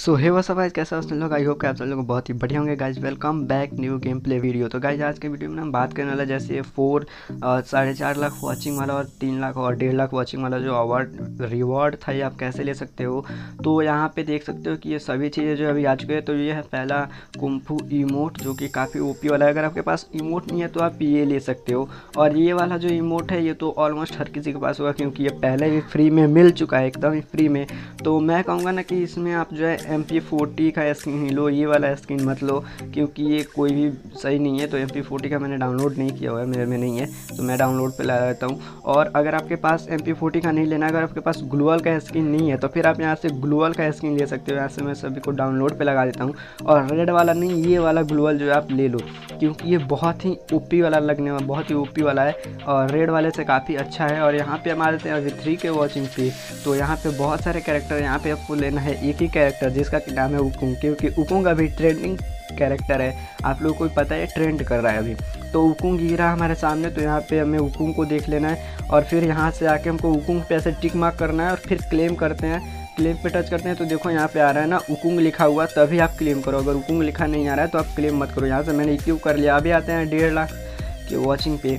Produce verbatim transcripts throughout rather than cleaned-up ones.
सो hey what's up guys, कैसे हो लोग? आई होप कि आप सब लोग बहुत ही बढ़िया होंगे guys. Welcome back new game play video. तो गाइस आज के वीडियो में हम बात करने वाला जैसे फोर साढ़े चार लाख वॉचिंग वाला और तीन लाख और डेढ़ लाख वॉचिंग वाला जो अवार्ड रिवॉर्ड था, ये आप कैसे ले सकते हो। तो यहाँ पे देख सकते हो कि ये सभी चीज़ें जो अभी आ चुकी है। तो ये है पहला कुंफू इमोट जो कि काफ़ी ओपी वाला है। अगर आपके पास इमोट नहीं है तो आप ये ले सकते हो। और ये वाला जो इमोट है ये तो ऑलमोस्ट हर किसी के पास होगा क्योंकि ये पहले भी फ्री में मिल चुका है, एकदम ही फ्री में। तो मैं कहूँगा ना कि इसमें आप जो है एम पी फोर्टी का स्क्रीन ही लो, ये वाला स्क्रीन मत लो क्योंकि ये कोई भी सही नहीं है। तो एम पी फोर्टी का मैंने डाउनलोड नहीं किया हुआ है, मेरे में नहीं है तो मैं डाउनलोड पे ला देता हूँ। और अगर आपके पास एम पी फोर्टी का नहीं लेना, अगर आपके पास ग्लूअल का स्क्रीन नहीं है तो फिर आप यहाँ से ग्लूअल का स्क्रीन ले सकते हो। यहाँ से मैं सभी को डाउनलोड पर लगा देता हूँ। और रेड वाला नहीं, ये वाला ग्लूअल जो है आप ले लो क्योंकि ये बहुत ही ओ पी वाला लगने वाला, बहुत ही ओ पी वाला है और रेड वाले से काफ़ी अच्छा है। और यहाँ पर हमारे थे अभी थ्री के वॉचिंग पे, तो यहाँ पर बहुत सारे कैरेक्टर यहाँ पर आपको लेना है। एक ही कैरेक्टर जिसका नाम है उकुंग, क्योंकि उकुंग अभी ट्रेंडिंग कैरेक्टर है, आप लोगों को पता है ट्रेंड कर रहा है अभी। तो उकुंग गिरा हमारे सामने, तो यहाँ पे हमें उकुंग को देख लेना है और फिर यहाँ से आके हमको उकुंग पे ऐसे टिक मार्क करना है और फिर क्लेम करते हैं। क्लेम पे टच करते हैं तो देखो यहाँ पे आ रहा है ना उकुंग लिखा हुआ, तभी आप क्लेम करो। अगर उकुंग लिखा नहीं आ रहा है तो आप क्लेम मत करो। यहाँ से मैंने क्यों कर लिया। अभी आते हैं डेढ़ लाख के वॉचिंग पे,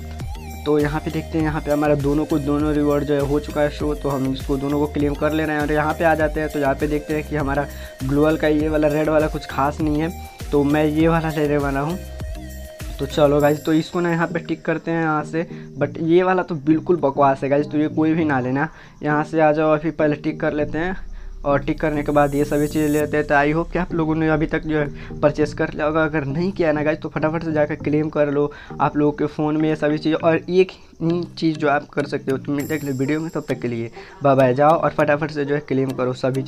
तो यहाँ पे देखते हैं यहाँ पे हमारा दोनों को दोनों रिवॉर्ड जो है हो चुका है शो, तो हम इसको दोनों को क्लेम कर ले रहे हैं। और यहाँ पे आ जाते हैं तो यहाँ पे देखते हैं कि हमारा ग्लोअल का ये वाला रेड वाला कुछ खास नहीं है, तो मैं ये वाला लेने वाला हूँ। तो चलो गाइज, तो इसको ना यहाँ पे टिक करते हैं यहाँ से, बट ये वाला तो बिल्कुल बकवास है गाइज, तो ये कोई भी ना लेना। यहाँ से आ जाओ और फिर पहले टिक कर लेते हैं और टिक करने के बाद ये सभी चीज़ें लेते हैं। तो आई होप कि आप लोगों ने अभी तक जो है परचेस कर लिया होगा। अगर नहीं किया ना गाइस तो फटाफट से जाकर क्लेम कर लो आप लोगों के फ़ोन में ये सभी चीज़ें। और एक ही चीज़ जो आप कर सकते हो, तो मिलते अगले वीडियो में, तब तक के लिए बाय बाय। जाओ और फटाफट से जो है क्लेम करो सभी।